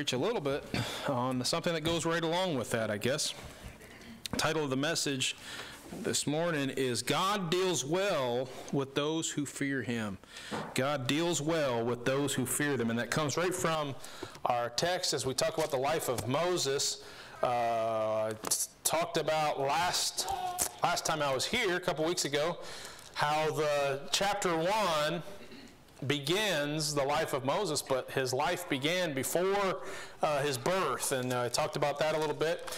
Preach a little bit on something that goes right along with that, I guess. The title of the message this morning is God Deals Well with Those Who Fear Him. God deals well with those who fear them. And that comes right from our text as we talk about the life of Moses. Talked about last time I was here, a couple weeks ago, how the chapter 1 begins the life of Moses, but his life began before his birth. And I talked about that a little bit.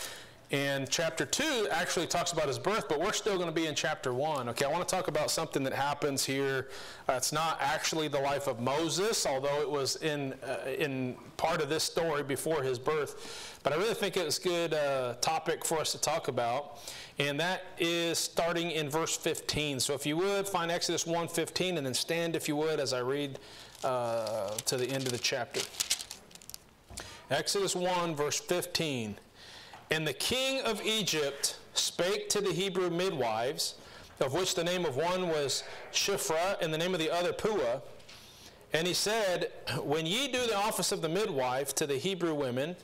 And chapter 2 actually talks about his birth, but we're still going to be in chapter 1. Okay, I want to talk about something that happens here. It's not actually the life of Moses, although it was in part of this story before his birth. But I really think it's a good topic for us to talk about. And that is starting in verse 15. So if you would, find Exodus 1:15, and then stand, if you would, as I read to the end of the chapter. Exodus 1, verse 15. And the king of Egypt spake to the Hebrew midwives, of which the name of one was Shiphrah, and the name of the other Puah. And he said, When ye do the office of the midwife to the Hebrew women,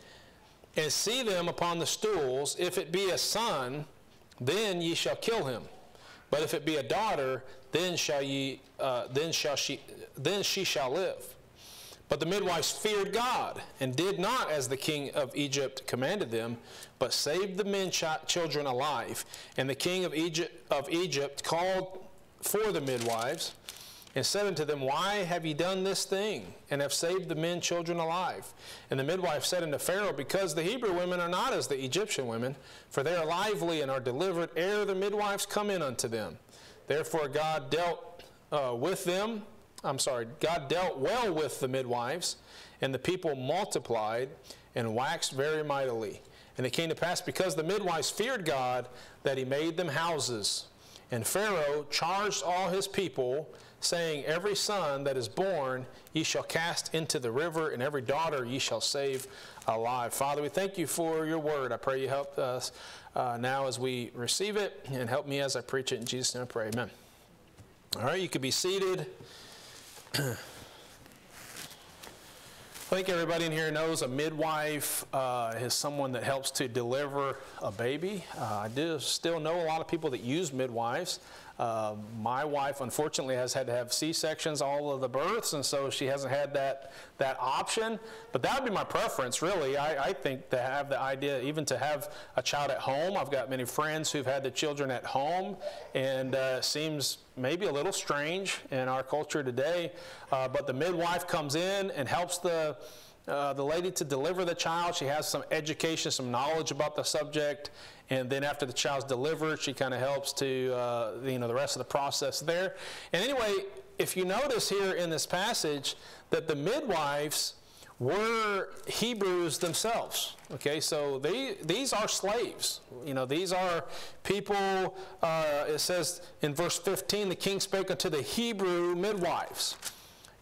and see them upon the stools, if it be a son, then ye shall kill him. But if it be a daughter, then she shall live. But the midwives feared God, and did not as the king of Egypt commanded them, but saved the men children alive. And the king of Egypt called for the midwives, and said unto them, Why have ye done this thing, and have saved the men children alive? And the midwife said unto Pharaoh, Because the Hebrew women are not as the Egyptian women, for they are lively and are delivered ere the midwives come in unto them. Therefore God dealt God dealt well with the midwives, and the people multiplied and waxed very mightily. And it came to pass, because the midwives feared God, that he made them houses. And Pharaoh charged all his people, saying, Every son that is born ye shall cast into the river, and every daughter ye shall save alive. Father, we thank you for your word. I pray you help us now as we receive it, and help me as I preach it. In Jesus' name I pray, amen. All right, you can be seated. I think everybody in here knows a midwife is someone that helps to deliver a baby. I do still know a lot of people that use midwives. My wife, unfortunately, has had to have C-sections all of the births, and so she hasn't had that option. But that would be my preference, really. I think to have the idea, even to have a child at home. I've got many friends who've had the children at home, and it seems maybe a little strange in our culture today. But the midwife comes in and helps the lady to deliver the child. She has some education, some knowledge about the subject, and then after the child's delivered, she kind of helps to the rest of the process there. And anyway, if you notice here in this passage that the midwives were Hebrews themselves. Okay, so these are slaves. These are people. It says in verse 15, the king spake unto the Hebrew midwives.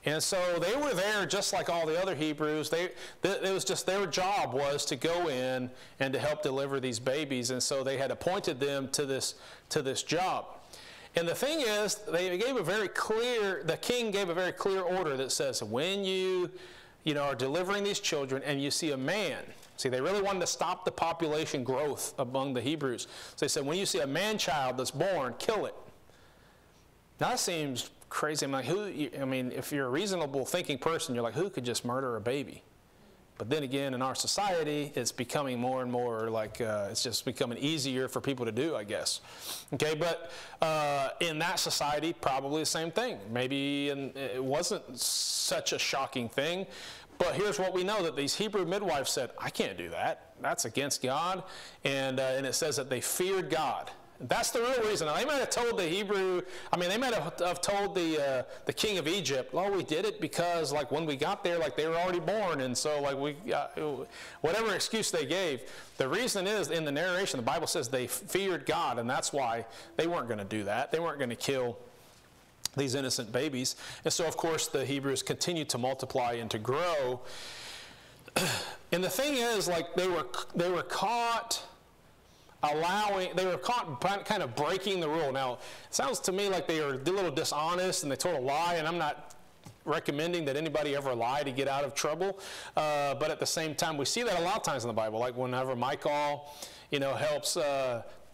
And so they were there just like all the other Hebrews. It was just their job was to go in and to help deliver these babies. And so they had appointed them to this job. And the thing is, the king gave a very clear order that says, when you are delivering these children and you see a man. See, they really wanted to stop the population growth among the Hebrews. So they said, when you see a man-child that's born, kill it. Now that seems crazy. If you're a reasonable thinking person, you're like, who could just murder a baby? But then again, in our society, it's becoming more and more like it's just becoming easier for people to do, I guess. Okay, but in that society, probably the same thing. Maybe it wasn't such a shocking thing. But here's what we know, that these Hebrew midwives said, I can't do that. That's against God. And it says that they feared God. That's the real reason. Now, they might have told the king of Egypt, "Oh, we did it because, like, when we got there, like, they were already born, and so, like, whatever excuse they gave." The reason is in the narration, the Bible says they feared God, and that's why they weren't going to do that. They weren't going to kill these innocent babies, and so, of course, the Hebrews continued to multiply and to grow. And the thing is, like, they were caught. They were caught kind of breaking the rule. Now, it sounds to me like they were a little dishonest and they told a lie, and I'm not recommending that anybody ever lie to get out of trouble. But at the same time, we see that a lot of times in the Bible, like whenever Michal, you know, helps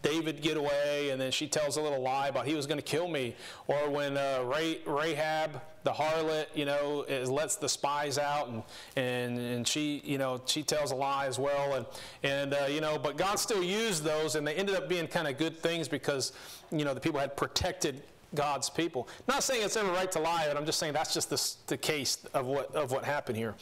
David get away, and then she tells a little lie about he was going to kill me. Or when Rahab, the harlot, you know, lets the spies out, and she, you know, she tells a lie as well. And you know, but God still used those, and they ended up being kind of good things because, you know, the people had protected God's people. Not saying it's ever right to lie, but I'm just saying that's just the case of what happened here.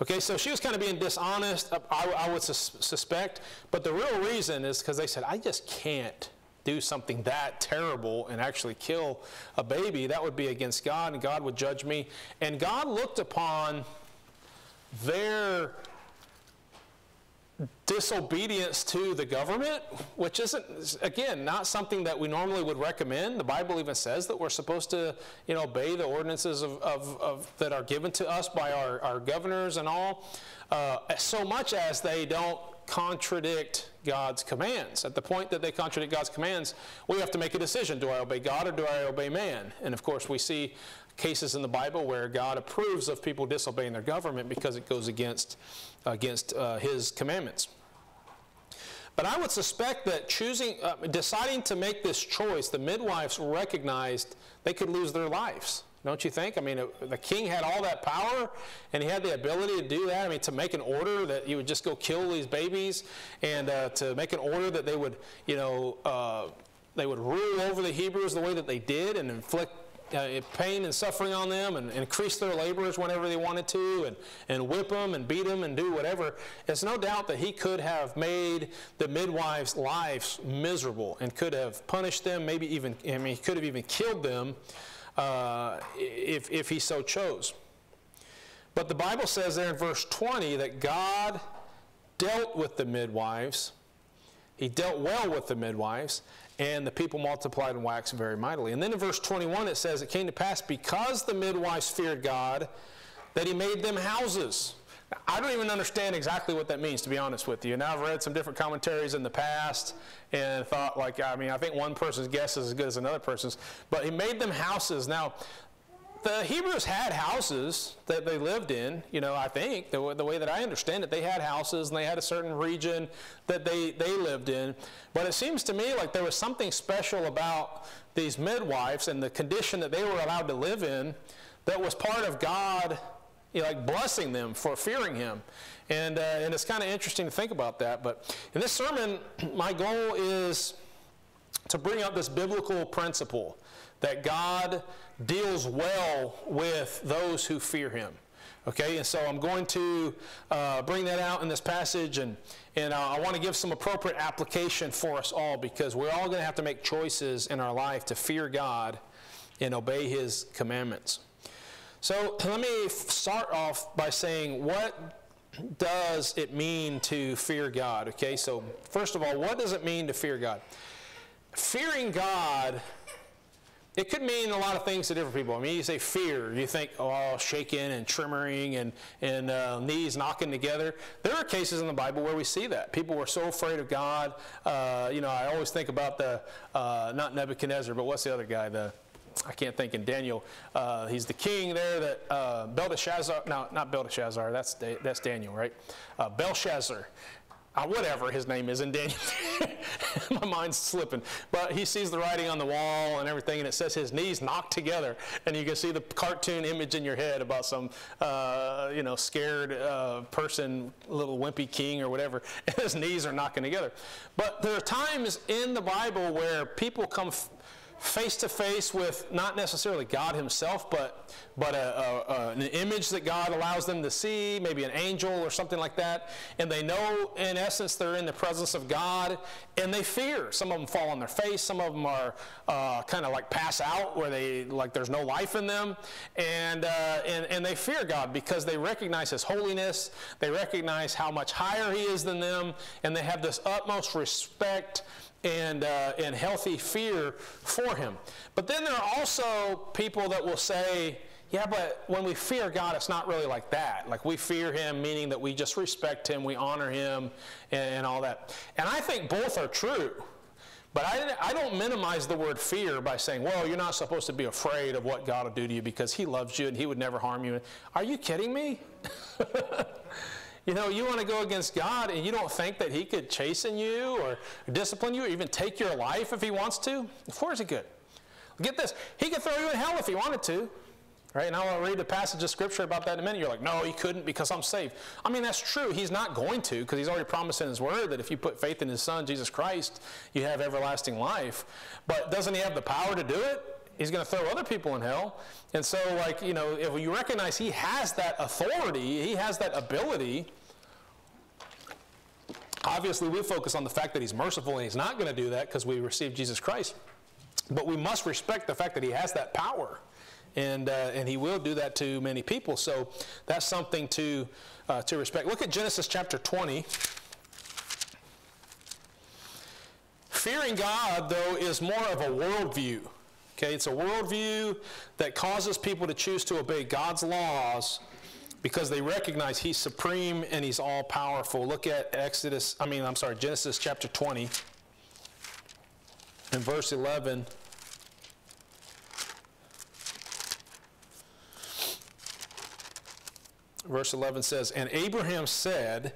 Okay, so she was kind of being dishonest, I would suspect, but the real reason is because they said, I just can't do something that terrible and actually kill a baby. That would be against God, and God would judge me. And God looked upon their disobedience to the government, which isn't, again, not something that we normally would recommend. The Bible even says that we're supposed to, you know, obey the ordinances that are given to us by our governors and all, so much as they don't contradict God's commands. At the point that they contradict God's commands, we have to make a decision. Do I obey God or do I obey man? And of course, we see cases in the Bible where God approves of people disobeying their government because it goes against his commandments. But I would suspect that deciding to make this choice, the midwives recognized they could lose their lives. Don't you think? I mean, the king had all that power, and he had the ability to do that. I mean, to make an order that you would just go kill these babies, and to make an order that they would, you know, they would rule over the Hebrews the way that they did and inflict pain and suffering on them, and increase their laborers whenever they wanted to, and whip them and beat them and do whatever. It's no doubt that he could have made the midwives' lives miserable and could have punished them, maybe even, I mean, he could have even killed them if he so chose. But the Bible says there in verse 20 that God dealt with the midwives. He dealt well with the midwives, and the people multiplied and waxed very mightily. And then in verse 21 it says, it came to pass because the midwives feared God that he made them houses. Now, I don't even understand exactly what that means, to be honest with you. And I've read some different commentaries in the past and thought, like, I mean, I think one person's guess is as good as another person's. But he made them houses. Now, the Hebrews had houses that they lived in, you know, I think. The way that I understand it, they had houses and they had a certain region that they lived in. But it seems to me like there was something special about these midwives and the condition that they were allowed to live in that was part of God, you know, like blessing them for fearing him. And it's kind of interesting to think about that. But in this sermon, my goal is to bring up this biblical principle that God deals well with those who fear him. Okay, and so I'm going to bring that out in this passage, and I want to give some appropriate application for us all, because we're all going to have to make choices in our life to fear God and obey his commandments. So let me start off by saying, what does it mean to fear God? Okay, so first of all, what does it mean to fear God? Fearing God, it could mean a lot of things to different people. I mean, you say fear, you think, oh, shaking and tremoring and knees knocking together. There are cases in the Bible where we see that. People were so afraid of God. You know, I always think about the, not Nebuchadnezzar, but what's the other guy? I can't think, in Daniel. He's the king there that Belshazzar, no, not Belshazzar, that's Daniel, right? Belshazzar. Whatever his name is in Daniel. My mind's slipping. But he sees the writing on the wall and everything, and it says his knees knocked together. And you can see the cartoon image in your head about some, you know, scared person, little wimpy king or whatever, and his knees are knocking together. But there are times in the Bible where people come face to face with not necessarily God himself, but an image that God allows them to see, maybe an angel or something like that, and they know in essence they're in the presence of God, and they fear. Some of them fall on their face. Some of them are kind of like pass out, where they like there's no life in them, and they fear God because they recognize his holiness. They recognize how much higher he is than them, and they have this utmost respect and healthy fear for him. But then there are also people that will say, yeah, but when we fear God, it's not really like that. Like, we fear him, meaning that we just respect him, we honor him, and all that. And I think both are true. But I don't minimize the word fear by saying, well, you're not supposed to be afraid of what God will do to you because he loves you and he would never harm you. Are you kidding me? You know, you want to go against God and you don't think that he could chasten you or discipline you or even take your life if he wants to? Of course he could. Get this, he could throw you in hell if he wanted to. Right? And I'll read a passage of Scripture about that in a minute. You're like, no, he couldn't because I'm saved. I mean, that's true. He's not going to, because he's already promised in his word that if you put faith in his son, Jesus Christ, you have everlasting life. But doesn't he have the power to do it? He's going to throw other people in hell. And so, like, you know, if you recognize he has that authority, he has that ability. Obviously, we focus on the fact that he's merciful and he's not going to do that because we receive Jesus Christ. But we must respect the fact that he has that power. And he will do that to many people. So that's something to respect. Look at Genesis chapter 20. Fearing God, though, is more of a worldview. Okay, it's a worldview that causes people to choose to obey God's laws because they recognize he's supreme and he's all-powerful. Look at Genesis chapter 20 and verse 11. Verse 11 says, "And Abraham said,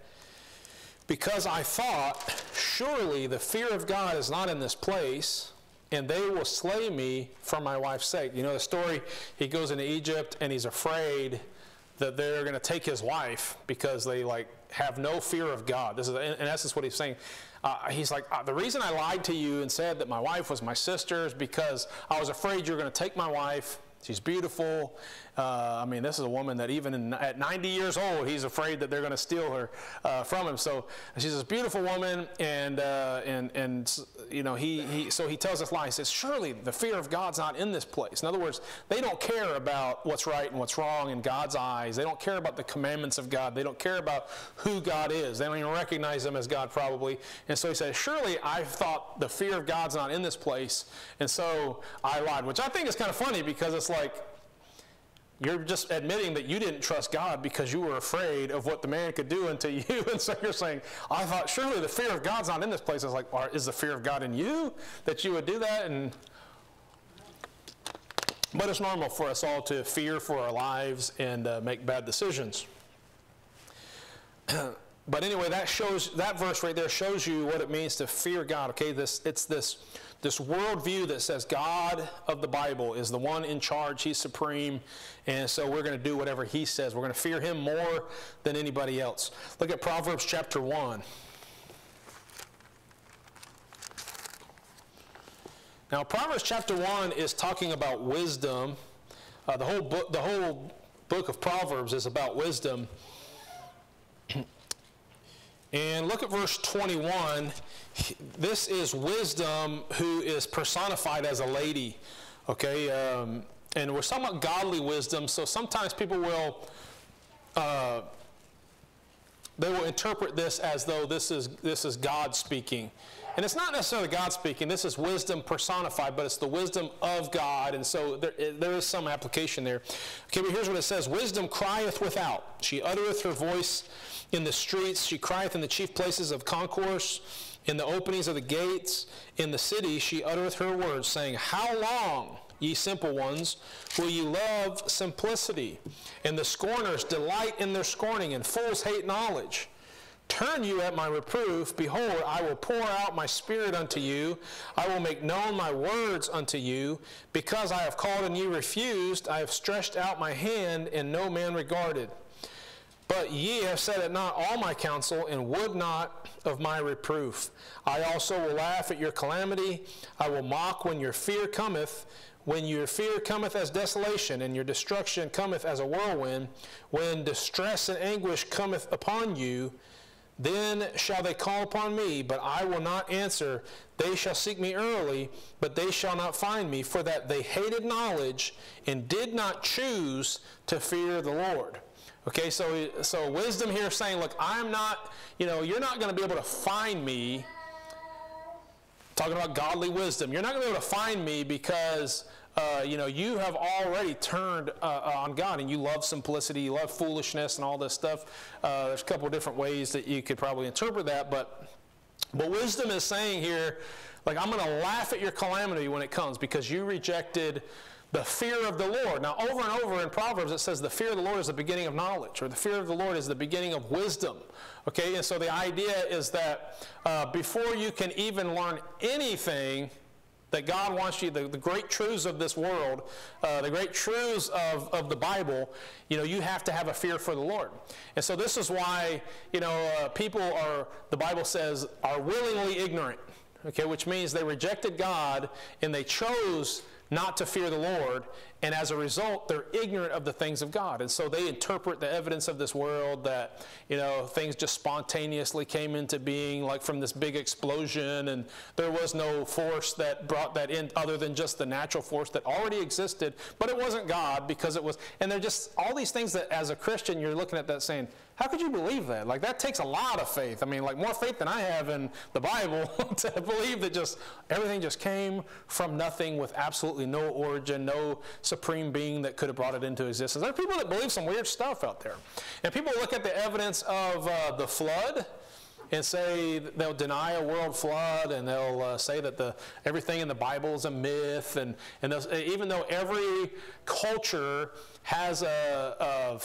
because I thought, surely the fear of God is not in this place, and they will slay me for my wife's sake." You know the story, he goes into Egypt, and he's afraid that they're going to take his wife because they have no fear of God. This is, in essence, what he's saying. He's like, the reason I lied to you and said that my wife was my sister is because I was afraid you were going to take my wife. She's beautiful. I mean, this is a woman that even at 90 years old, he's afraid that they're going to steal her from him. So she's this beautiful woman, and you know, he tells this lie. He says, "Surely the fear of God's not in this place." In other words, they don't care about what's right and what's wrong in God's eyes. They don't care about the commandments of God. They don't care about who God is. They don't even recognize him as God, probably. And so he says, "Surely I thought the fear of God's not in this place, and so I lied," which I think is kind of funny because it's like, you're just admitting that you didn't trust God because you were afraid of what the man could do unto you. And so you're saying, I thought, surely the fear of God's not in this place. It's like, is the fear of God in you that you would do that? But it's normal for us all to fear for our lives and make bad decisions. But anyway, that verse right there shows you what it means to fear God. Okay, it's this worldview that says God of the Bible is the one in charge. He's supreme, and so we're going to do whatever he says. We're going to fear him more than anybody else. Look at Proverbs chapter 1. Now, Proverbs chapter 1 is talking about wisdom. The whole book of Proverbs is about wisdom. And look at verse 21. This is wisdom who is personified as a lady, okay? And we're talking about godly wisdom, so sometimes people will, they will interpret this as though this is God speaking. And it's not necessarily God speaking. This is wisdom personified, but it's the wisdom of God. And so there is some application there. Okay, but here's what it says. "Wisdom crieth without. She uttereth her voice in the streets. She crieth in the chief places of concourse, in the openings of the gates. In the city she uttereth her words, saying, How long, ye simple ones, will ye love simplicity? And the scorners delight in their scorning, and fools hate knowledge. Turn you at my reproof. Behold, I will pour out my spirit unto you. I will make known my words unto you. Because I have called and ye refused, I have stretched out my hand, and no man regarded. But ye have said it not all my counsel, and would not of my reproof. I also will laugh at your calamity. I will mock when your fear cometh. When your fear cometh as desolation, and your destruction cometh as a whirlwind, when distress and anguish cometh upon you, then shall they call upon me, but I will not answer. They shall seek me early, but they shall not find me, for that they hated knowledge and did not choose to fear the Lord." Okay, so wisdom here saying, look, I'm not, you know, you're not going to be able to find me. Talking about godly wisdom. You're not going to be able to find me because you know, you have already turned on God, and you love simplicity, you love foolishness and all this stuff. There's a couple of different ways that you could probably interpret that, but But wisdom is saying here, like, I'm going to laugh at your calamity when it comes because you rejected the fear of the Lord. Now, over and over in Proverbs, it says the fear of the Lord is the beginning of knowledge, or the fear of the Lord is the beginning of wisdom. Okay, and so the idea is that before you can even learn anything that God wants you, the great truths of this world, the great truths of the Bible, you know, you have to have a fear for the Lord. And so this is why, you know, people are, the Bible says, are willingly ignorant, okay, which means they rejected God and they chose not to fear the Lord, and as a result, they're ignorant of the things of God. And so they interpret the evidence of this world that, you know, things just spontaneously came into being, like from this big explosion, and there was no force that brought that in other than just the natural force that already existed, but it wasn't God because it was, and they're just all these things that as a Christian, you're looking at that saying, how could you believe that? Like, that takes a lot of faith. I mean, like, more faith than I have in the Bible to believe that just everything just came from nothing with absolutely no origin, no supreme being that could have brought it into existence. There are people that believe some weird stuff out there. And people look at the evidence of the flood and say they'll deny a world flood, and they'll say that everything in the Bible is a myth. And even though every culture has a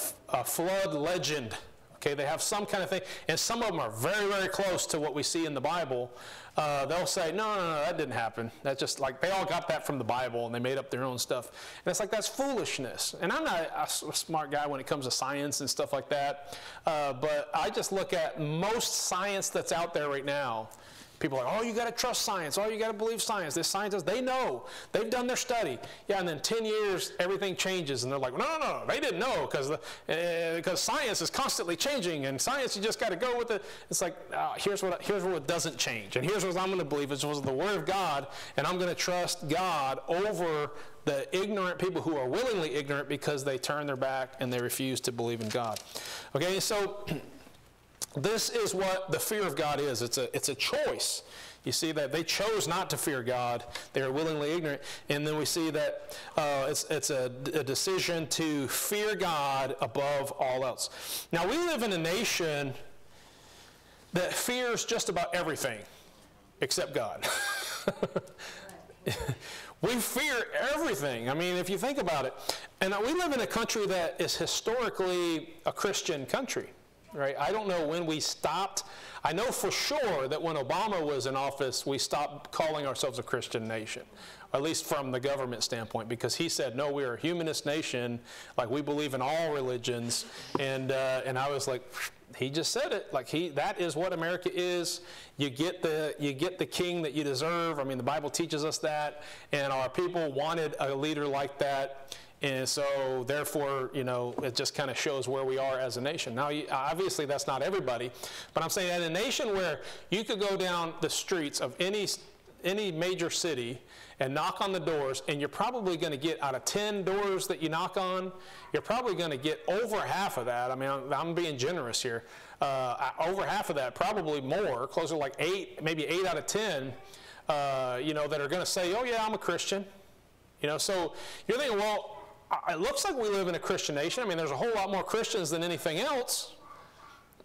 flood legend, okay, they have some kind of thing, and some of them are very, very close to what we see in the Bible. They'll say, no, no, no, that didn't happen. That's just like, they all got that from the Bible, and they made up their own stuff. And it's like, that's foolishness. And I'm not a smart guy when it comes to science and stuff like that, but I just look at most science that's out there right now. People are like, oh, you got to trust science. Oh, you got to believe science. This scientist, they know. They've done their study. Yeah, and then 10 years, everything changes. And they're like, no, no, no, they didn't know because science is constantly changing. And science, you just got to go with it. It's like, here's what doesn't change. And here's what I'm going to believe. It's the Word of God. And I'm going to trust God over the ignorant people who are willingly ignorant because they turn their back and they refuse to believe in God. Okay, so this is what the fear of God is. It's a choice. You see that they chose not to fear God. They are willingly ignorant. And then we see that it's a decision to fear God above all else. Now, we live in a nation that fears just about everything except God. We fear everything. I mean, if you think about it. And we live in a country that is historically a Christian country. Right? I don't know when we stopped. I know for sure that when Obama was in office, we stopped calling ourselves a Christian nation, at least from the government standpoint, because he said, no, we're a humanist nation. Like, we believe in all religions. And I was like, he just said it. Like, that is what America is. You get the king that you deserve. I mean, the Bible teaches us that. And our people wanted a leader like that. And so, therefore, you know, it just kind of shows where we are as a nation. Now, obviously, that's not everybody. But I'm saying in a nation where you could go down the streets of any major city and knock on the doors, and you're probably going to get, out of 10 doors that you knock on, you're probably going to get over half of that. I mean, I'm being generous here. Over half of that, probably more, closer to like 8, maybe 8 out of 10, you know, that are going to say, oh, yeah, I'm a Christian. You know, so you're thinking, well, it looks like we live in a Christian nation. I mean, there's a whole lot more Christians than anything else.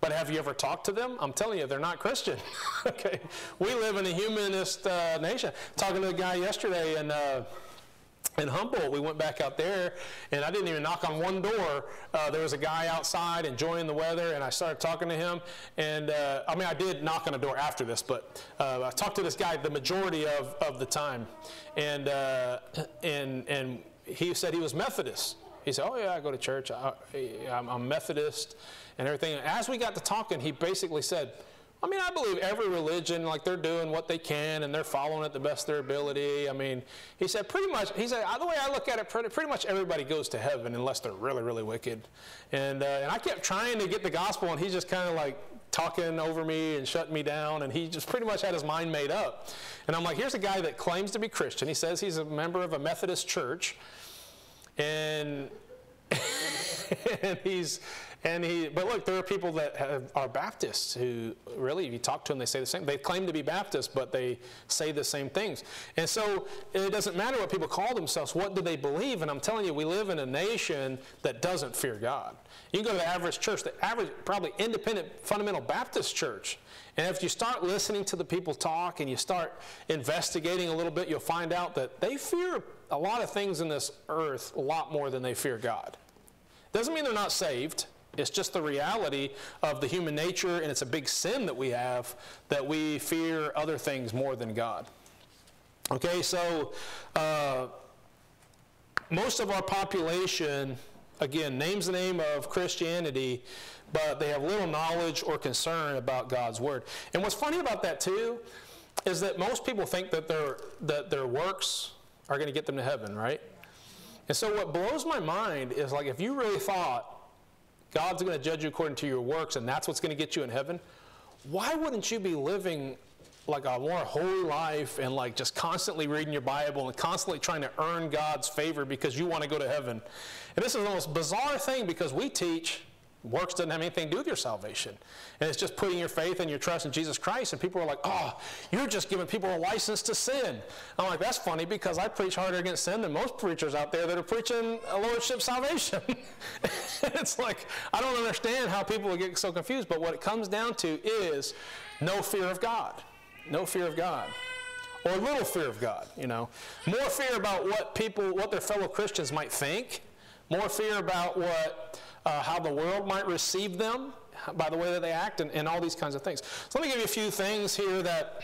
But have you ever talked to them? I'm telling you, they're not Christian. Okay, we live in a humanist nation. Talking to a guy yesterday in Humboldt, we went back out there, and I didn't even knock on one door. There was a guy outside enjoying the weather, and I started talking to him. And I mean, I did knock on a door after this, but I talked to this guy the majority of the time, and he said he was Methodist. He said, oh, yeah, I go to church. I'm Methodist and everything. And as we got to talking, he basically said, I mean, I believe every religion, like, they're doing what they can and they're following it the best their ability. I mean, he said, pretty much, he said, the way I look at it, pretty much everybody goes to heaven unless they're really, really wicked. And I kept trying to get the gospel, and he's just kind of like talking over me and shutting me down, and he just pretty much had his mind made up. And I'm like, here's a guy that claims to be Christian. He says he's a member of a Methodist church, and But look, there are people that are Baptists who really, if you talk to them, they say the same. They claim to be Baptists, but they say the same things. And so it doesn't matter what people call themselves. What do they believe? And I'm telling you, we live in a nation that doesn't fear God. You can go to the average church, the average, probably independent, fundamental Baptist church. And if you start listening to the people talk and you start investigating a little bit, you'll find out that they fear a lot of things in this earth a lot more than they fear God. Doesn't mean they're not saved. It's just the reality of the human nature, and it's a big sin that we have, that we fear other things more than God. Okay, so most of our population, again, names the name of Christianity, but they have little knowledge or concern about God's Word. And what's funny about that, too, is that most people think that their works are going to get them to heaven, right? And so what blows my mind is, like, if you really thought God's going to judge you according to your works, and that's what's going to get you in heaven, why wouldn't you be living like a more holy life and like just constantly reading your Bible and constantly trying to earn God's favor because you want to go to heaven? And this is the most bizarre thing, because we teach works doesn't have anything to do with your salvation. And it's just putting your faith and your trust in Jesus Christ. And people are like, oh, you're just giving people a license to sin. I'm like, that's funny, because I preach harder against sin than most preachers out there that are preaching a lordship salvation. It's like, I don't understand how people would get so confused. But what it comes down to is no fear of God. No fear of God. Or little fear of God, you know. More fear about what their fellow Christians might think. More fear about how the world might receive them by the way that they act, and all these kinds of things. So let me give you a few things here that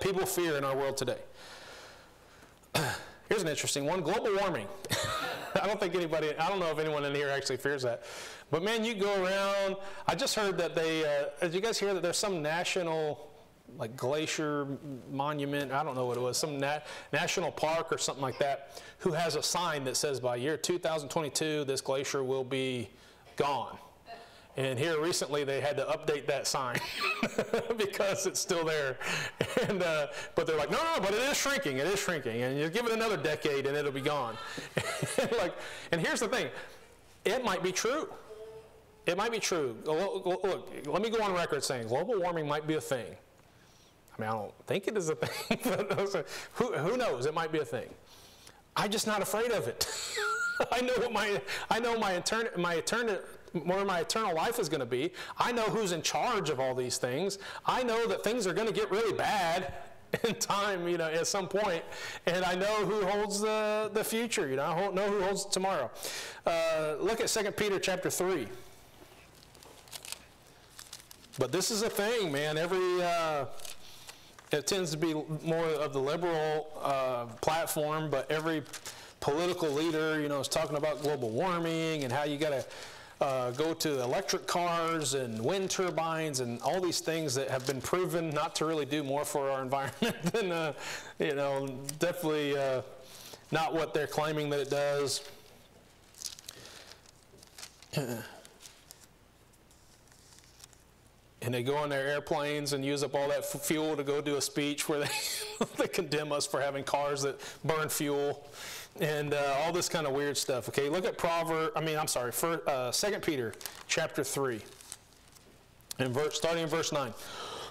people fear in our world today. Here's an interesting one: global warming. I don't know if anyone in here actually fears that. But man, you go around, I just heard that did you guys hear that there's some national, like, glacier monument, I don't know what it was, some national park or something like that, who has a sign that says, by year 2022, this glacier will be gone. And here recently, they had to update that sign because it's still there. And, but they're like, no, but it is shrinking, it is shrinking. And you give it another decade and it'll be gone. And here's the thing, it might be true. It might be true. Look, let me go on record saying global warming might be a thing. I mean, I don't think it is a thing, but who knows? It might be a thing. I'm just not afraid of it. I know where my eternal life is going to be. I know who's in charge of all these things. I know that things are going to get really bad in time, you know, at some point. And I know who holds the future. You know, I don't know who holds tomorrow. Look at 2 Peter chapter 3. But this is a thing, man. It tends to be more of the liberal platform, but every political leader, you know, is talking about global warming and how you got to go to electric cars and wind turbines and all these things that have been proven not to really do more for our environment than, you know, definitely not what they're claiming that it does. And they go on their airplanes and use up all that fuel to go do a speech where they condemn us for having cars that burn fuel and all this kind of weird stuff. Okay, look at 2 Peter chapter 3, starting in verse 9.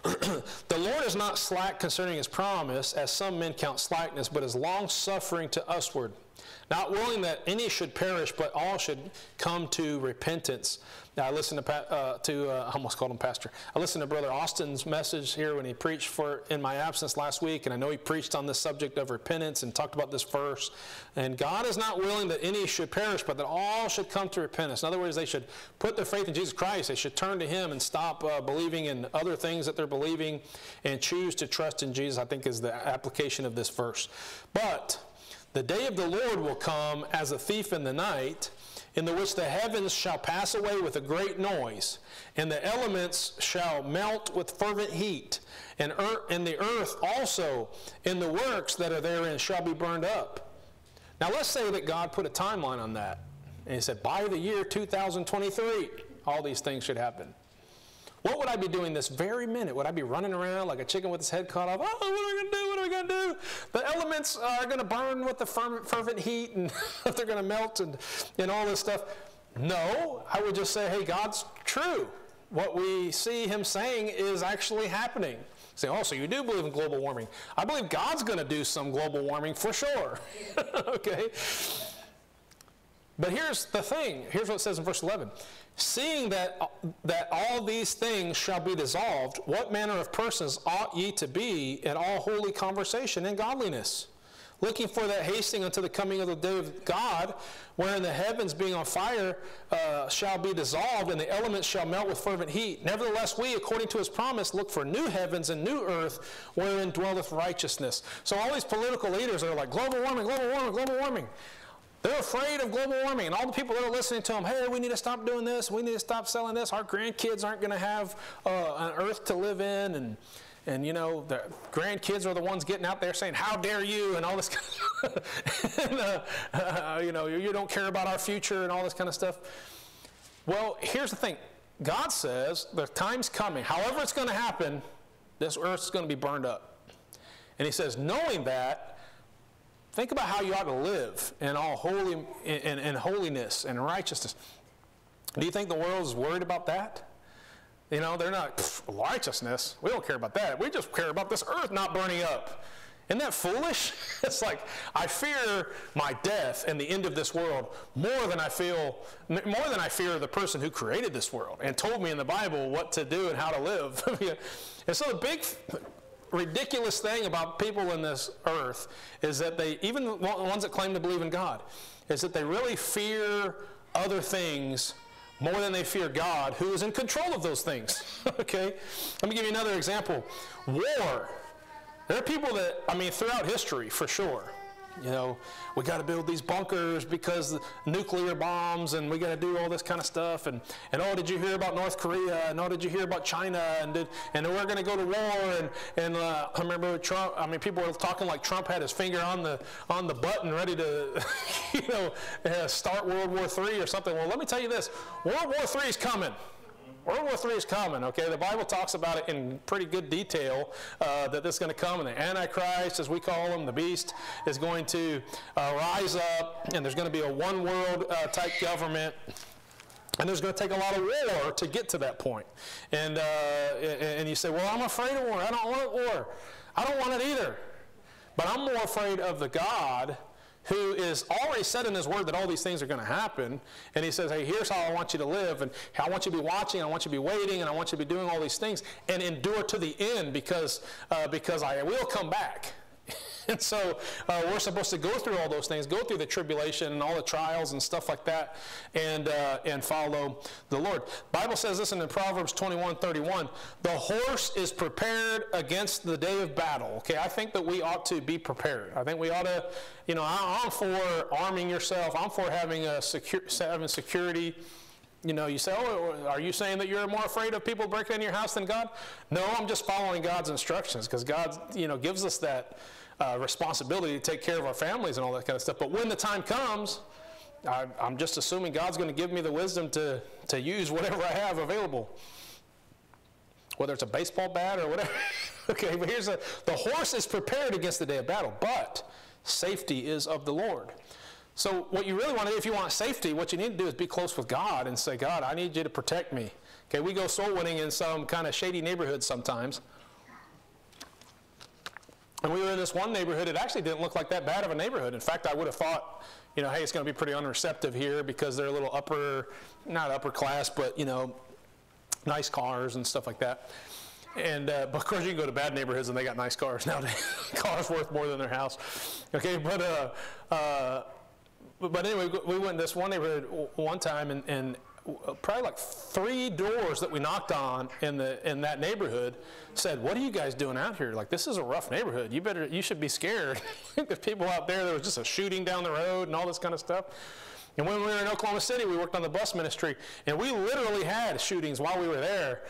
The Lord is not slack concerning His promise, as some men count slackness, but is long-suffering to usward, not willing that any should perish, but all should come to repentance. Now, I listened I almost called him pastor. I listened to Brother Austin's message here when he preached in my absence last week, and I know he preached on this subject of repentance and talked about this verse. And God is not willing that any should perish, but that all should come to repentance. In other words, they should put their faith in Jesus Christ. They should turn to Him and stop believing in other things that they're believing and choose to trust in Jesus, I think, is the application of this verse. But the day of the Lord will come as a thief in the night, in the which the heavens shall pass away with a great noise, and the elements shall melt with fervent heat, and the earth also and the works that are therein shall be burned up. Now let's say that God put a timeline on that, and He said, by the year 2023, all these things should happen. What would I be doing this very minute? Would I be running around like a chicken with its head cut off? Oh, what am I going to do? What am I going to do? The elements are going to burn with the fervent heat, and they're going to melt and all this stuff. No, I would just say, hey, God's true. What we see him saying is actually happening. Say, oh, so you do believe in global warming. I believe God's going to do some global warming for sure. Okay? But here's the thing. Here's what it says in verse 11. Seeing that all these things shall be dissolved, what manner of persons ought ye to be in all holy conversation and godliness? Looking for that hastening unto the coming of the day of God, wherein the heavens being on fire shall be dissolved, and the elements shall melt with fervent heat. Nevertheless, we, according to his promise, look for new heavens and new earth, wherein dwelleth righteousness. So all these political leaders are like, global warming, global warming, global warming. They're afraid of global warming. And all the people that are listening to them, hey, we need to stop doing this. We need to stop selling this. Our grandkids aren't going to have an earth to live in. And you know, the grandkids are the ones getting out there saying, how dare you, and all this kind of stuff. And, you know, you don't care about our future and all this kind of stuff. Well, here's the thing. God says the time's coming. However it's going to happen, this earth's going to be burned up. And he says, knowing that, think about how you ought to live in all holy, in holiness and righteousness. Do you think the world is worried about that? You know, they're not, righteousness, we don't care about that. We just care about this earth not burning up. Isn't that foolish? It's like, I fear my death and the end of this world more than I fear the person who created this world and told me in the Bible what to do and how to live. And so the big ridiculous thing about people in this earth is that they, even the ones that claim to believe in God, is that they really fear other things more than they fear God, who is in control of those things. Okay? Let me give you another example. War. There are people that, I mean, throughout history, for sure, you know, we got to build these bunkers because the nuclear bombs, and we got to do all this kind of stuff. And oh, did you hear about North Korea? And oh, did you hear about China? And we're going to go to war. And I remember Trump. I mean, people were talking like Trump had his finger on the button, ready to, you know, start World War III or something. Well, let me tell you this: World War III is coming. World War III is coming, okay? The Bible talks about it in pretty good detail that this is going to come, and the Antichrist, as we call him, the beast, is going to rise up, and there's going to be a one-world type government, and there's going to take a lot of war to get to that point. And you say, well, I'm afraid of war. I don't want war. I don't want it either. But I'm more afraid of the God who is already said in his word that all these things are going to happen. And he says, hey, here's how I want you to live. And I want you to be watching. I want you to be waiting. And I want you to be doing all these things. And endure to the end because I will come back. And so we're supposed to go through all those things, go through the tribulation and all the trials and stuff like that, and follow the Lord. The Bible says this in Proverbs 21:31, the horse is prepared against the day of battle. Okay, I think that we ought to be prepared. I think we ought to, you know, I'm for arming yourself. I'm for having security. You know, you say, oh, are you saying that you're more afraid of people breaking into your house than God? No, I'm just following God's instructions because God, you know, gives us that responsibility to take care of our families and all that kind of stuff. But when the time comes, I'm just assuming God's going to give me the wisdom to use whatever I have available, whether it's a baseball bat or whatever. Okay, but here's the horse is prepared against the day of battle, but safety is of the Lord. So what you really want to do, if you want safety, what you need to do is be close with God and say, God, I need you to protect me. Okay, we go soul winning in some kind of shady neighborhood sometimes. And we were in this one neighborhood. It actually didn't look like that bad of a neighborhood. In fact, I would have thought, you know, hey, it's going to be pretty unreceptive here because they're a little upper, not upper class, but, you know, nice cars and stuff like that. And, but of course, you can go to bad neighborhoods and they got nice cars nowadays. Cars worth more than their house. Okay, But anyway, we went in this one neighborhood one time, and probably like 3 doors that we knocked on in that neighborhood said, "What are you guys doing out here? Like, this is a rough neighborhood. You should be scared." There's people out there. There was just a shooting down the road and all this kind of stuff. And when we were in Oklahoma City, we worked on the bus ministry, and we literally had shootings while we were there.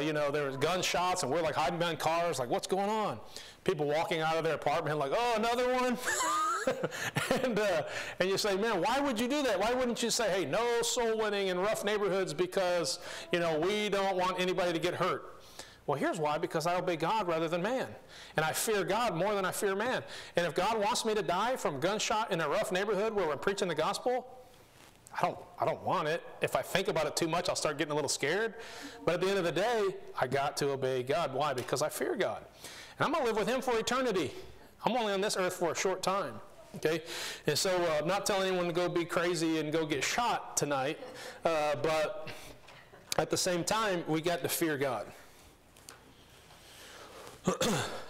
You know, there was gunshots, and we're like hiding behind cars, like, what's going on? People walking out of their apartment, like, oh, another one. And you say, man, why would you do that? Why wouldn't you say, hey, no soul winning in rough neighborhoods because, you know, we don't want anybody to get hurt? Well, here's why. Because I obey God rather than man. And I fear God more than I fear man. And if God wants me to die from a gunshot in a rough neighborhood where we're preaching the gospel, I don't want it. If I think about it too much, I'll start getting a little scared. But at the end of the day, I got to obey God. Why? Because I fear God. And I'm going to live with him for eternity. I'm only on this earth for a short time. Okay? And so I'm not telling anyone to go be crazy and go get shot tonight. But at the same time, we got to fear God.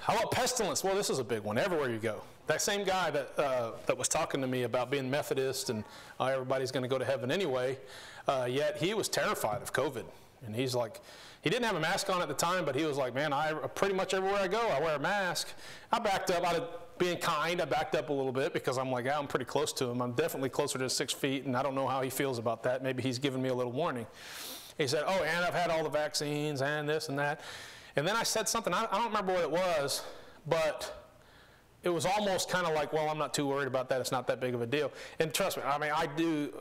How about pestilence? Well, this is a big one. Everywhere you go. That same guy that was talking to me about being Methodist and everybody's going to go to heaven anyway, yet he was terrified of COVID. And he's like, he didn't have a mask on at the time, but he was like, man, I pretty much everywhere I go, I wear a mask. I backed up out of being kind. I backed up a little bit because I'm like, oh, I'm pretty close to him. I'm definitely closer to 6 feet, and I don't know how he feels about that. Maybe he's giving me a little warning. He said, oh, and I've had all the vaccines and this and that. And then I said something, I don't remember what it was, but it was almost kind of like, well, I'm not too worried about that. It's not that big of a deal. And trust me, I mean, I do,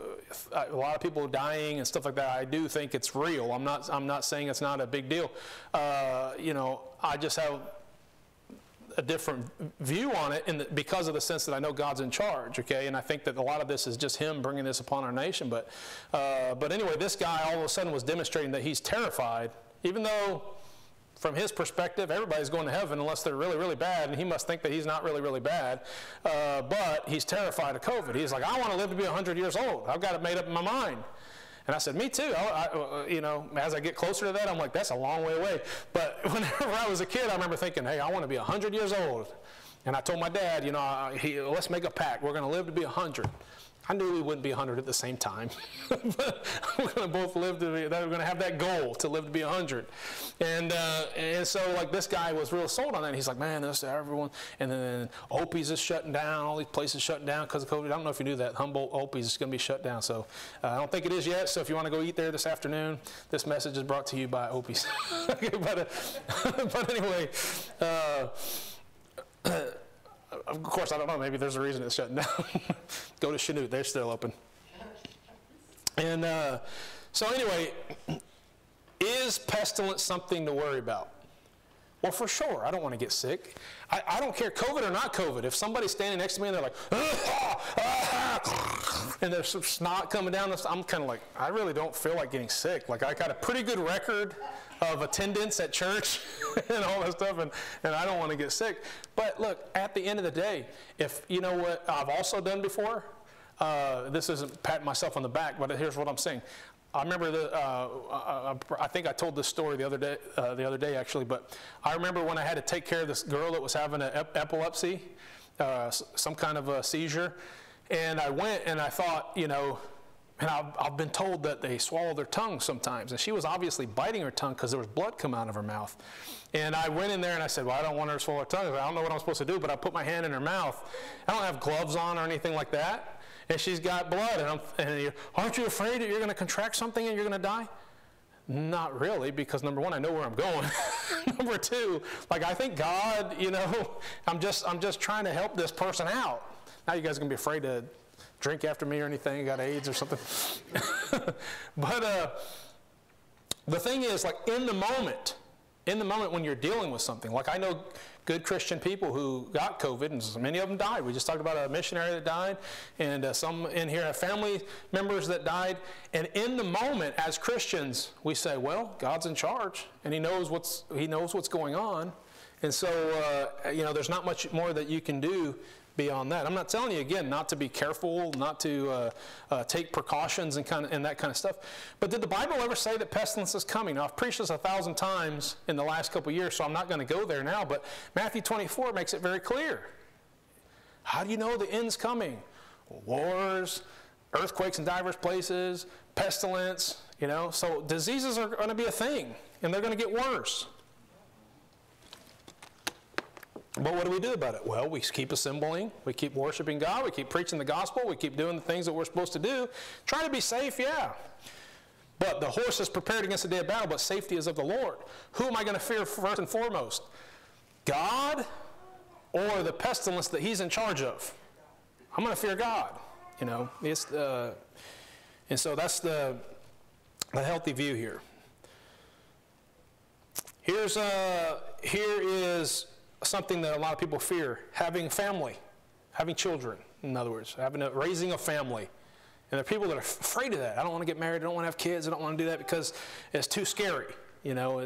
a lot of people dying and stuff like that, I do think it's real. I'm not saying it's not a big deal. You know, I just have a different view on it because of the sense that I know God's in charge, okay? And I think that a lot of this is just him bringing this upon our nation. But anyway, this guy all of a sudden was demonstrating that he's terrified, even though from his perspective, everybody's going to heaven unless they're really, really bad, and he must think that he's not really, really bad. But he's terrified of COVID. He's like, I want to live to be 100 years old. I've got it made up in my mind. And I said, me too. You know, as I get closer to that, I'm like, that's a long way away. But whenever I was a kid, I remember thinking, hey, I want to be 100 years old. And I told my dad, you know, let's make a pact. We're going to live to be 100. I knew we wouldn't be 100 at the same time, but we're going to both live to be, we're going to have that goal to live to be 100. And so, like, this guy was real sold on that. He's like, man, this everyone. And then Opie's is shutting down. All these places shutting down because of COVID. I don't know if you knew that. Humboldt, Opie's is going to be shut down. So I don't think it is yet. So if you want to go eat there this afternoon, this message is brought to you by Opie's. Okay, but anyway, of course, I don't know. Maybe there's a reason it's shutting down. Go to Chanute. They're still open. And so anyway, is pestilence something to worry about? Well, for sure. I don't want to get sick. I don't care, COVID or not COVID. If somebody's standing next to me and they're like, and there's some snot coming down, I'm kind of like, I really don't feel like getting sick. Like, I got a pretty good record of attendance at church and all that stuff, and I don't want to get sick. But look, at the end of the day, if you know what I've also done before, this isn't patting myself on the back, but here's what I'm saying. I remember I think I told this story the other day actually, but I remember when I had to take care of this girl that was having an epilepsy, some kind of a seizure, and I went and I thought, you know, and I've been told that they swallow their tongue sometimes, and she was obviously biting her tongue because there was blood come out of her mouth. And I went in there and I said, well, I don't want her to swallow her tongue. I don't know what I'm supposed to do, but I put my hand in her mouth. I don't have gloves on or anything like that. And she's got blood, aren't you afraid that you're going to contract something and you're going to die? Not really, because number one, I know where I'm going. Number two, like, I think God, you know, I'm just trying to help this person out. Now you guys are going to be afraid to drink after me or anything. You got AIDS or something. But the thing is, like, in the moment when you're dealing with something, like, I know good Christian people who got COVID, and many of them died. We just talked about a missionary that died, and some in here have family members that died. And in the moment, as Christians, we say, well, God's in charge, and he knows what's going on. And so, you know, there's not much more that you can do beyond that. I'm not telling you, again, not to be careful, not to take precautions and that kind of stuff. But did the Bible ever say that pestilence is coming? Now, I've preached this 1,000 times in the last couple years, so I'm not going to go there now. But Matthew 24 makes it very clear. How do you know the end's coming? Wars, earthquakes in diverse places, pestilence, you know. So diseases are going to be a thing, and they're going to get worse. But what do we do about it? Well, we keep assembling. We keep worshiping God. We keep preaching the gospel. We keep doing the things that we're supposed to do. Try to be safe, yeah. But the horse is prepared against the day of battle, but safety is of the Lord. Who am I going to fear first and foremost? God or the pestilence that he's in charge of? I'm going to fear God. You know, it's, and so that's the healthy view here. Here is something that a lot of people fear, having family, having children, in other words, raising a family And there are people that are afraid of that. I don't want to get married. I don't want to have kids. I don't want to do that because it's too scary. You know, I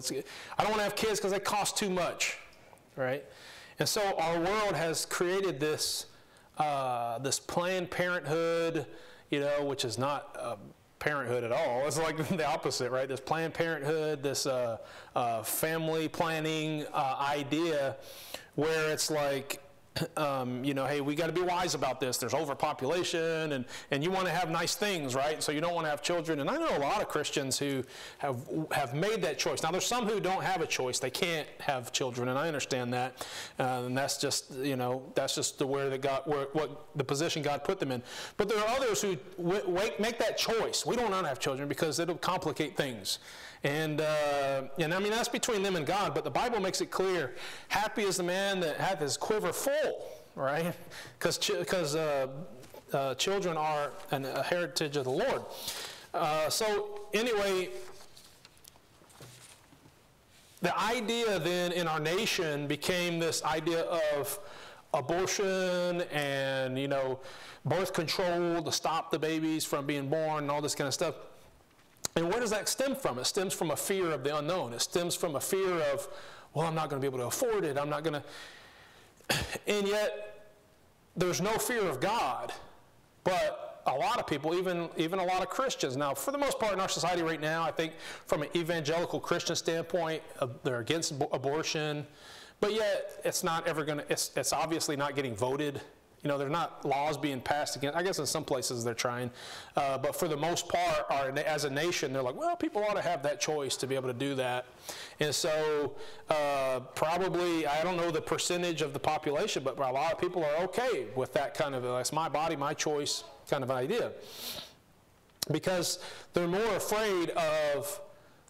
don't want to have kids because they cost too much, right? And so our world has created this this Planned Parenthood, you know, which is not parenthood at all. It's like the opposite, right? This Planned Parenthood, this family planning idea, where it's like, you know, hey, we got to be wise about this. There's overpopulation, and you want to have nice things, right? So you don't want to have children. And I know a lot of Christians who have made that choice. Now, there's some who don't have a choice; they can't have children, and I understand that. And that's just, you know, that's just the where they got what the position God put them in. But there are others who make that choice. We don't want to have children because it'll complicate things. And I mean, that's between them and God, but the Bible makes it clear, happy is the man that hath his quiver full, right? Because children are a heritage of the Lord. So anyway, the idea then in our nation became this idea of abortion and, you know, birth control to stop the babies from being born and all this kind of stuff. And where does that stem from? It stems from a fear of the unknown. It stems from a fear of, well, I'm not going to be able to afford it. I'm not going to. And yet, there's no fear of God. But a lot of people, even a lot of Christians, now, for the most part in our society right now, I think from an evangelical Christian standpoint, they're against abortion. But yet, it's not ever going to, it's obviously not getting voted. You know, there's not laws being passed against. I guess in some places they're trying. But for the most part, as a nation, they're like, well, people ought to have that choice to be able to do that. And so probably, I don't know the percentage of the population, but a lot of people are okay with that kind of, that's my body, my choice kind of idea. Because they're more afraid of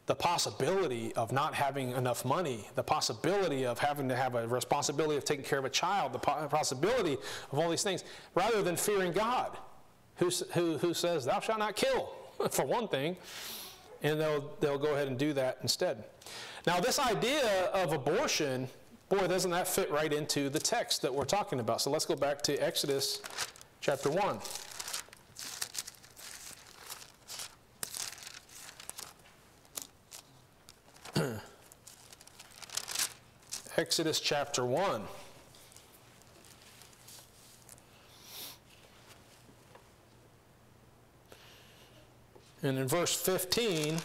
the possibility of not having enough money, the possibility of having to have a responsibility of taking care of a child, the possibility of all these things, rather than fearing God, who says, thou shalt not kill, for one thing, and they'll go ahead and do that instead. Now, this idea of abortion, boy, doesn't that fit right into the text that we're talking about. So let's go back to Exodus chapter 1. Exodus chapter 1. And in verse 15, it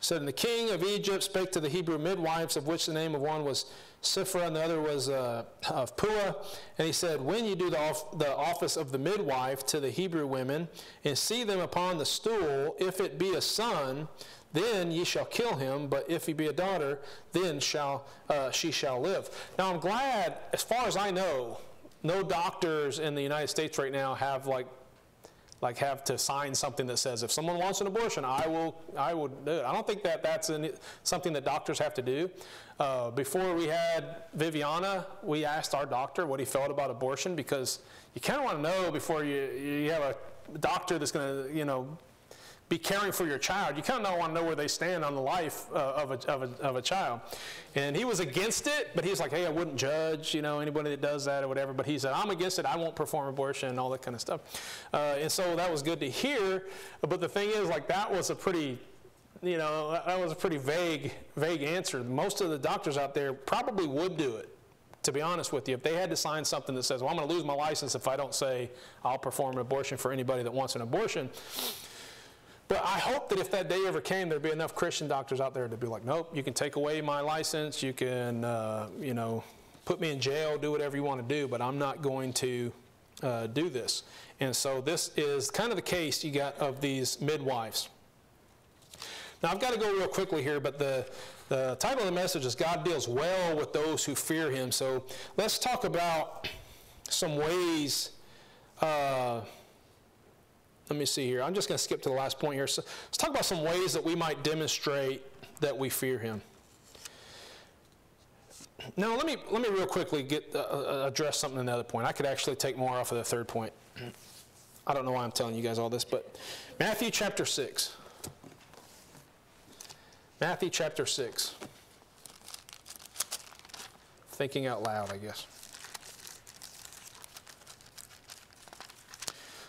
said, and the king of Egypt spake to the Hebrew midwives, of which the name of one was Shiphrah and the other was of Puah. And he said, when you do the office of the midwife to the Hebrew women, and see them upon the stool, if it be a son, then ye shall kill him, but if he be a daughter, then she shall live. Now I'm glad, as far as I know, no doctors in the United States right now have have to sign something that says, if someone wants an abortion, I will do it. I don't think that that's something that doctors have to do. Before we had Viviana, we asked our doctor what he felt about abortion, because you kind of want to know before you have a doctor that's going to, you know, be caring for your child. You kind of want to know where they stand on the life of a child. And he was against it, but he's like, hey, I wouldn't judge, you know, anybody that does that or whatever. But he said, I'm against it. I won't perform abortion and all that kind of stuff. And so that was good to hear. But the thing is, like, that was a pretty, you know, that was a pretty vague answer. Most of the doctors out there probably would do it, to be honest with you, if they had to sign something that says, well, I'm going to lose my license if I don't say I'll perform an abortion for anybody that wants an abortion. But I hope that if that day ever came, there'd be enough Christian doctors out there to be like, nope, you can take away my license, you can, you know, put me in jail, do whatever you want to do, but I'm not going to do this. And so this is kind of the case you got of these midwives. Now, I've got to go real quickly here, but the title of the message is God Deals Well with Those Who Fear Him. So let's talk about some ways... let me see here. I'm just going to skip to the last point here. So let's talk about some ways that we might demonstrate that we fear Him. Now, let me real quickly address something. Another point. I could actually take more off of the third point. I don't know why I'm telling you guys all this, but Matthew chapter 6. Matthew chapter 6. Thinking out loud, I guess.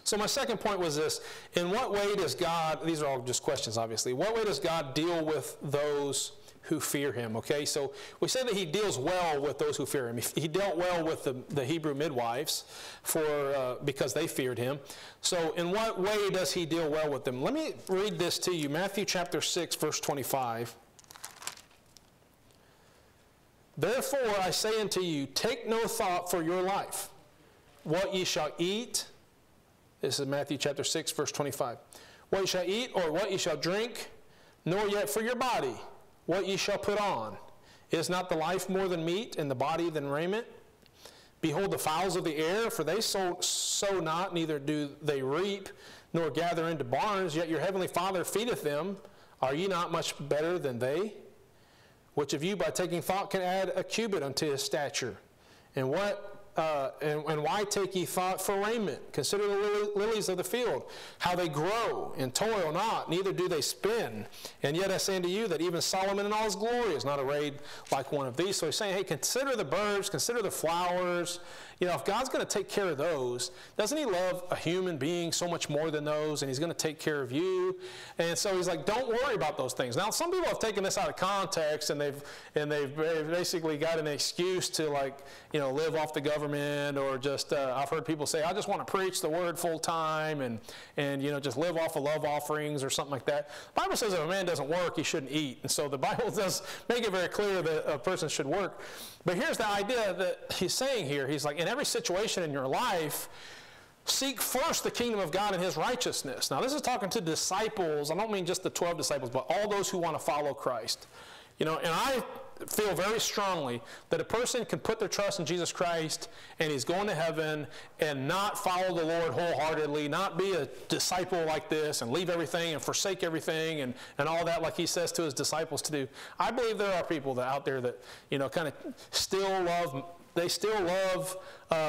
So my second point was this. In what way does God, these are all just questions obviously, what way does God deal with those who fear him? Okay, so we said that he deals well with those who fear him. He dealt well with the Hebrew midwives because they feared him. So in what way does he deal well with them? Let me read this to you. Matthew chapter 6, verse 25. Therefore I say unto you, take no thought for your life, what ye shall eat. This is Matthew chapter 6, verse 25. What ye shall eat or what ye shall drink, nor yet for your body what ye shall put on. Is not the life more than meat, and the body than raiment? Behold the fowls of the air, for they sow not, neither do they reap, nor gather into barns, yet your heavenly Father feedeth them. Are ye not much better than they? Which of you by taking thought can add a cubit unto his stature? And what and why take ye thought for raiment? Consider the lilies of the field, how they grow, and toil not, neither do they spin. And yet I say unto you that even Solomon in all his glory is not arrayed like one of these. So he's saying, hey, consider the birds, consider the flowers. You know, if God's going to take care of those, doesn't he love a human being so much more than those? And he's going to take care of you. And so he's like, don't worry about those things. Now, some people have taken this out of context, and they've basically got an excuse to, like, you know, live off the government, or just, I've heard people say, I just want to preach the word full time and you know, just live off of love offerings or something like that. The Bible says if a man doesn't work, he shouldn't eat. And so the Bible does make it very clear that a person should work. But here's the idea that he's saying here. He's like, in every situation in your life, seek first the kingdom of God and his righteousness. Now, this is talking to disciples. I don't mean just the 12 disciples, but all those who want to follow Christ. You know, and I feel very strongly that a person can put their trust in Jesus Christ and he's going to heaven and not follow the Lord wholeheartedly, not be a disciple like this and leave everything and forsake everything and all that like he says to his disciples to do. I believe there are people that out there that, you know, kind of still love, they still love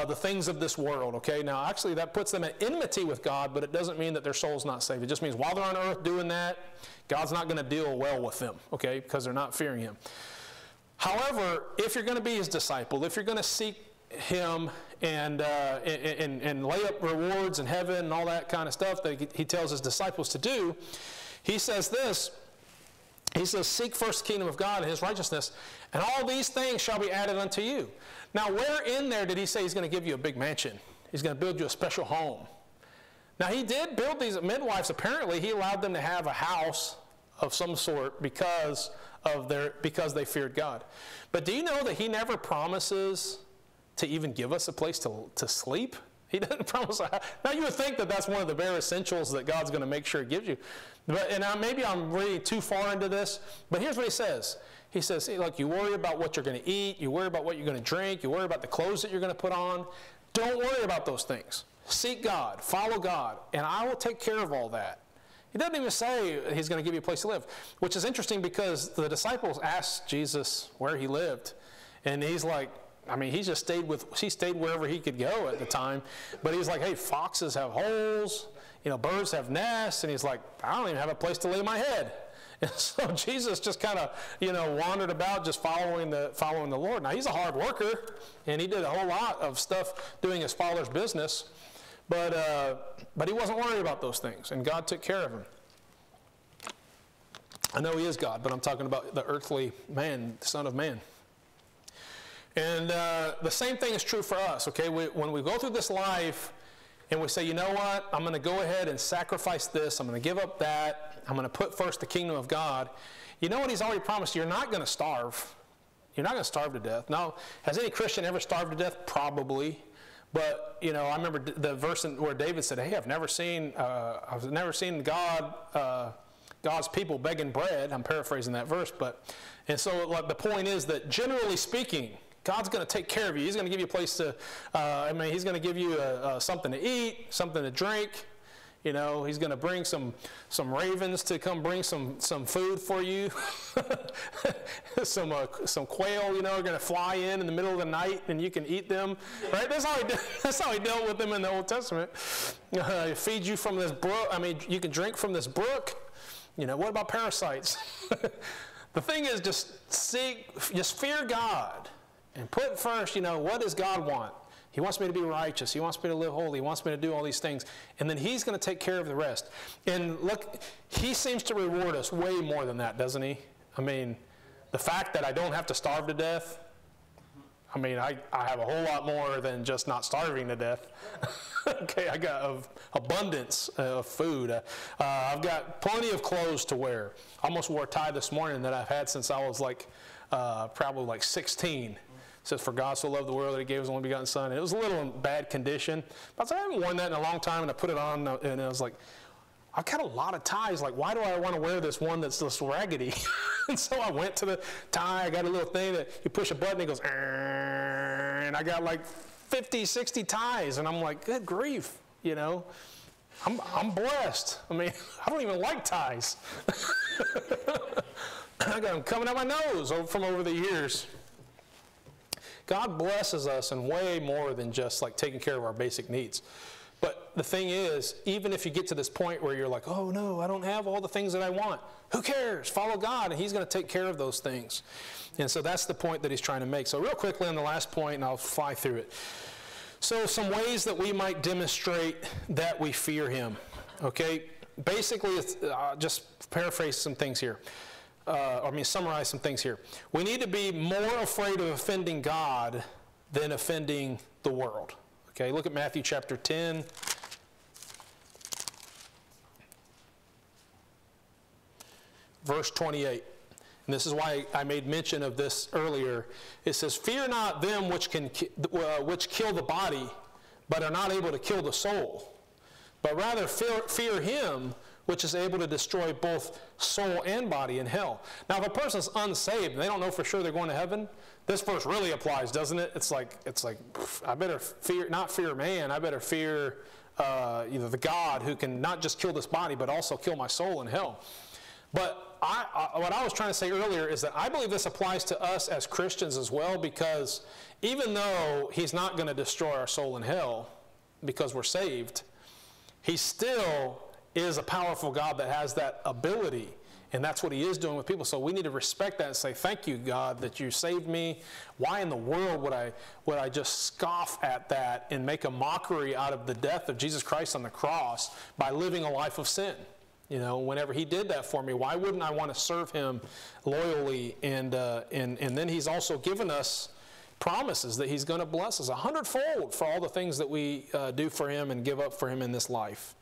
the things of this world, okay? Now, actually, that puts them at enmity with God, but it doesn't mean that their soul's not saved. It just means while they're on earth doing that, God's not going to deal well with them, okay, because they're not fearing him. However, if you're going to be his disciple, if you're going to seek him and lay up rewards in heaven and all that kind of stuff that he tells his disciples to do, he says this. He says, seek first the kingdom of God and his righteousness, and all these things shall be added unto you. Now, where in there did he say he's going to give you a big mansion? He's going to build you a special home. Now, he did build these midwives. Apparently, he allowed them to have a house of some sort because they feared God. But do you know that he never promises to even give us a place to sleep? He doesn't promise. Now you would think that that's one of the bare essentials that God's going to make sure he gives you. Maybe I'm reading too far into this, but here's what he says. He says, hey, look, you worry about what you're going to eat, you worry about what you're going to drink, you worry about the clothes that you're going to put on. Don't worry about those things. Seek God, follow God, and I will take care of all that. He doesn't even say he's going to give you a place to live, which is interesting because the disciples asked Jesus where he lived. And he's like, I mean, he stayed wherever he could go at the time. But he's like, hey, foxes have holes, you know, birds have nests. And he's like, I don't even have a place to lay my head. And so Jesus just kind of, you know, wandered about just following the Lord. Now, he's a hard worker, and he did a whole lot of stuff doing his father's business. But he wasn't worried about those things, and God took care of him. I know he is God, but I'm talking about the earthly man, the Son of Man. And the same thing is true for us, okay? When we go through this life and we say, you know what, I'm going to go ahead and sacrifice this, I'm going to give up that, I'm going to put first the kingdom of God, you know what he's already promised? You're not going to starve. You're not going to starve to death. Now, has any Christian ever starved to death? Probably. But, you know, I remember the verse where David said, hey, I've never seen God's people begging bread. I'm paraphrasing that verse. And so the point is that generally speaking, God's going to take care of you. He's going to give you a place to, he's going to give you something to eat, something to drink. You know, he's going to bring some ravens to come bring some food for you. some quail, you know, are going to fly in the middle of the night and you can eat them. Right? That's how he dealt with them in the Old Testament. He feeds you from this brook. I mean, you can drink from this brook. You know, what about parasites? The thing is, just fear God and put first, you know, what does God want? He wants me to be righteous. He wants me to live holy. He wants me to do all these things. And then he's going to take care of the rest. And look, he seems to reward us way more than that, doesn't he? I mean, the fact that I don't have to starve to death, I mean, I have a whole lot more than just not starving to death. Okay, I got abundance of food. I've got plenty of clothes to wear. I almost wore a tie this morning that I've had since I was like probably like 16. It says, "For God so loved the world that He gave His only begotten Son." And it was a little in bad condition. But I haven't worn that in a long time, and I put it on, and I was like, I've got a lot of ties. Like, why do I want to wear this one that's this raggedy? And so I went to the tie. I got a little thing that you push a button, it goes, and I got like 50, 60 ties. And I'm like, good grief, you know. I'm blessed. I mean, I don't even like ties. I got them coming out my nose from over the years. God blesses us in way more than just like taking care of our basic needs. But the thing is, even if you get to this point where you're like, oh no, I don't have all the things that I want. Who cares? Follow God, and He's going to take care of those things. And so that's the point that he's trying to make. So real quickly on the last point, and I'll fly through it. So some ways that we might demonstrate that we fear Him. Okay? Basically, I'll just paraphrase some things here. Summarize some things here. We need to be more afraid of offending God than offending the world. Okay, look at Matthew chapter 10. Verse 28. And this is why I made mention of this earlier. It says, "Fear not them which kill the body, but are not able to kill the soul. But rather fear Him which is able to destroy both soul and body in hell." Now, if a person's unsaved and they don't know for sure they're going to heaven, this verse really applies, doesn't it? It's like I better fear, not fear man. I better fear the God who can not just kill this body, but also kill my soul in hell. But what I was trying to say earlier is that I believe this applies to us as Christians as well, because even though He's not going to destroy our soul in hell because we're saved, He still is a powerful God that has that ability, and that's what He is doing with people. So we need to respect that and say, thank you, God, that You saved me. Why in the world would I just scoff at that and make a mockery out of the death of Jesus Christ on the cross by living a life of sin? You know, whenever He did that for me, why wouldn't I want to serve Him loyally? And then He's also given us promises that He's going to bless us 100-fold for all the things that we do for Him and give up for Him in this life.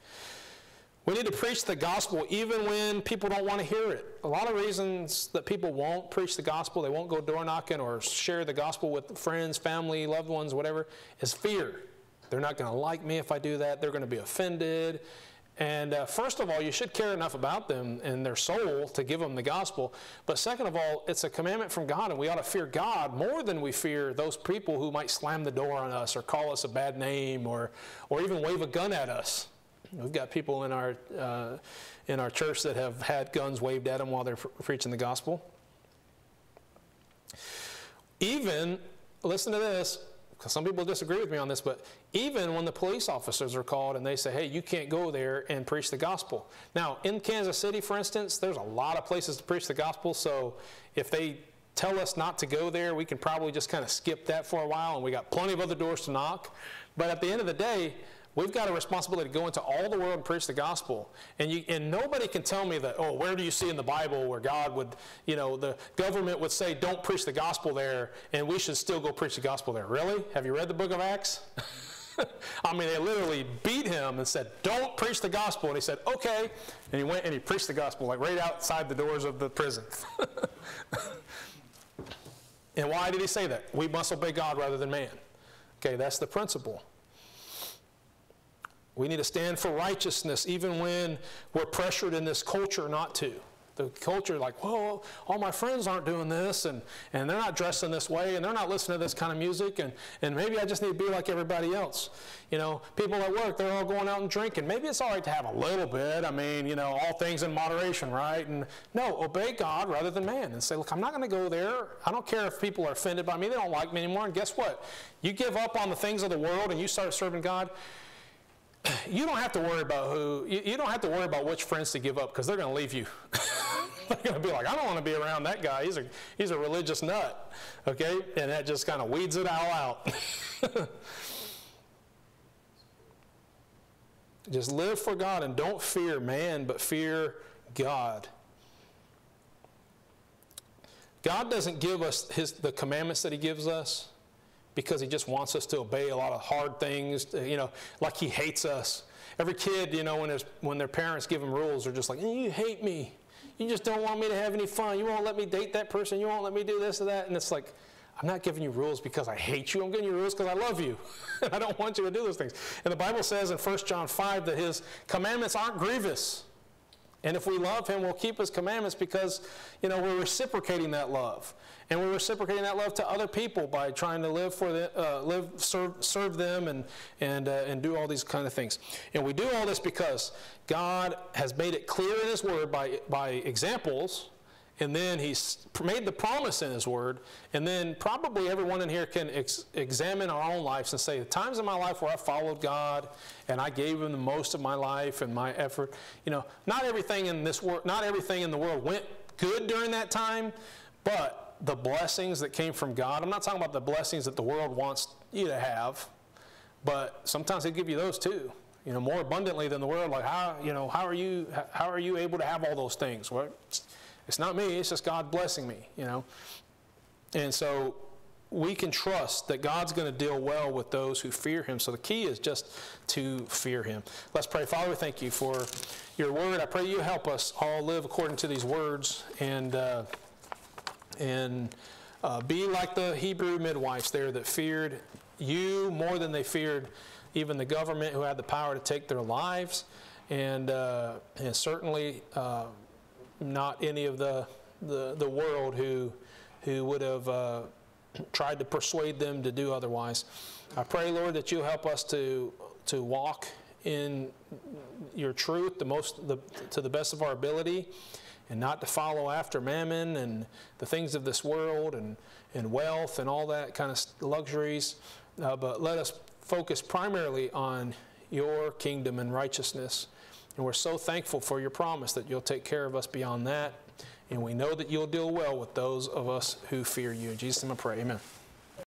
We need to preach the gospel even when people don't want to hear it. A lot of reasons that people won't preach the gospel, they won't go door knocking or share the gospel with friends, family, loved ones, whatever, is fear. They're not going to like me if I do that. They're going to be offended. And first of all, you should care enough about them and their soul to give them the gospel. But second of all, it's a commandment from God, and we ought to fear God more than we fear those people who might slam the door on us or call us a bad name or even wave a gun at us. We've got people in our church that have had guns waved at them while they're preaching the gospel. Even, listen to this, because some people disagree with me on this, but even when the police officers are called and they say, hey, you can't go there and preach the gospel. Now, in Kansas City, for instance, there's a lot of places to preach the gospel, so if they tell us not to go there, we can probably just kind of skip that for a while, and we got plenty of other doors to knock. But at the end of the day, we've got a responsibility to go into all the world and preach the gospel. And nobody can tell me that, oh, where do you see in the Bible where God would, you know, the government would say don't preach the gospel there and we should still go preach the gospel there. Really? Have you read the book of Acts? I mean, they literally beat him and said, don't preach the gospel. And he said, okay. And he went and he preached the gospel like right outside the doors of the prison. And why did he say that? We must obey God rather than man. Okay, that's the principle. We need to stand for righteousness even when we're pressured in this culture not to. The culture like, whoa, all my friends aren't doing this, and they're not dressing this way, and they're not listening to this kind of music, and maybe I just need to be like everybody else. You know, people at work, they're all going out and drinking. Maybe it's all right to have a little bit. I mean, you know, all things in moderation, right? And no, obey God rather than man and say, look, I'm not going to go there. I don't care if people are offended by me. They don't like me anymore. And guess what? You give up on the things of the world and you start serving God, you don't have to worry about you don't have to worry about which friends to give up, because they're going to leave you. They're going to be like, I don't want to be around that guy. He's a religious nut. Okay? And that just kind of weeds it all out. Just live for God and don't fear man, but fear God. God doesn't give us the commandments that He gives us because He just wants us to obey a lot of hard things, like He hates us. Every kid, when their parents give them rules, they're just like, you hate me. You just don't want me to have any fun. You won't let me date that person. You won't let me do this or that. And it's like, I'm not giving you rules because I hate you. I'm giving you rules because I love you. I don't want you to do those things. And the Bible says in 1 John 5 that His commandments aren't grievous. And if we love Him, we'll keep His commandments because, we're reciprocating that love. And we're reciprocating that love to other people by trying to live for them, serve them, and do all these kind of things. And we do all this because God has made it clear in His Word by examples, and then He's made the promise in His Word, and then probably everyone in here can examine our own lives and say, the times in my life where I followed God and I gave Him the most of my life and my effort, not everything in the world went good during that time, but the blessings that came from God, I'm not talking about the blessings that the world wants you to have, but sometimes He'll give you those too, more abundantly than the world. Like, how are you able to have all those things? Well, it's not me, it's just God blessing me, And so we can trust that God's going to deal well with those who fear Him. So the key is just to fear Him. Let's pray. Father, we thank You for Your Word. I pray You help us all live according to these words and be like the Hebrew midwives there that feared You more than they feared even the government who had the power to take their lives and certainly... not any of the world who would have tried to persuade them to do otherwise. I pray, Lord, that You help us to walk in Your truth to the best of our ability, and not to follow after mammon and the things of this world and wealth and all that kind of luxuries. But let us focus primarily on Your kingdom and righteousness. And we're so thankful for Your promise that You'll take care of us beyond that. And we know that You'll deal well with those of us who fear You. In Jesus' name I pray. Amen.